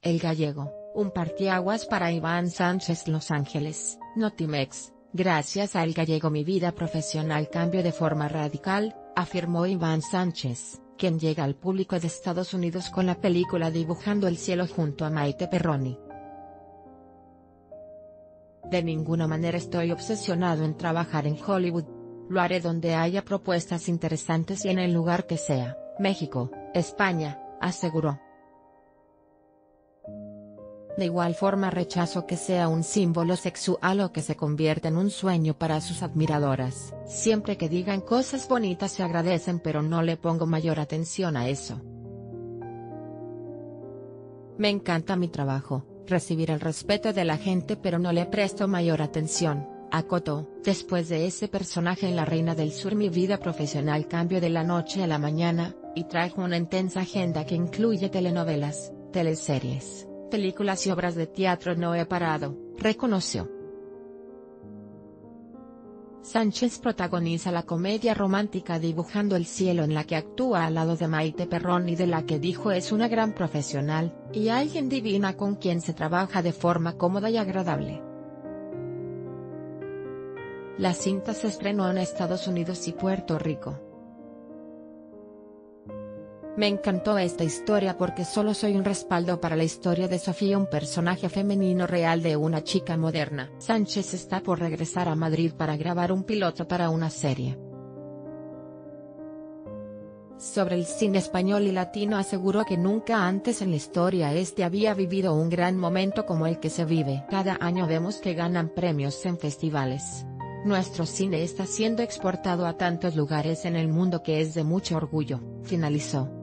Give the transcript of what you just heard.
El Gallego, un parteaguas para Iván Sánchez. Los Ángeles, Notimex. Gracias a El Gallego mi vida profesional cambió de forma radical, afirmó Iván Sánchez, quien llega al público de Estados Unidos con la película Dibujando el cielo junto a Maite Perroni. De ninguna manera estoy obsesionado en trabajar en Hollywood. Lo haré donde haya propuestas interesantes y en el lugar que sea, México, España, aseguró. De igual forma rechazo que sea un símbolo sexual o que se convierta en un sueño para sus admiradoras. Siempre que digan cosas bonitas se agradecen, pero no le pongo mayor atención a eso. Me encanta mi trabajo, recibir el respeto de la gente, pero no le presto mayor atención, acotó. Después de ese personaje en La Reina del Sur mi vida profesional cambió de la noche a la mañana, y trajo una intensa agenda que incluye telenovelas, teleseries, películas y obras de teatro. No he parado, reconoció. Sánchez protagoniza la comedia romántica Dibujando el cielo, en la que actúa al lado de Maite Perroni, de la que dijo es una gran profesional, y alguien divina con quien se trabaja de forma cómoda y agradable. La cinta se estrenó en Estados Unidos y Puerto Rico. Me encantó esta historia porque solo soy un respaldo para la historia de Sofía, un personaje femenino real de una chica moderna. Sánchez está por regresar a Madrid para grabar un piloto para una serie sobre el cine español y latino. Aseguró que nunca antes en la historia había vivido un gran momento como el que se vive. Cada año vemos que ganan premios en festivales. Nuestro cine está siendo exportado a tantos lugares en el mundo que es de mucho orgullo, finalizó.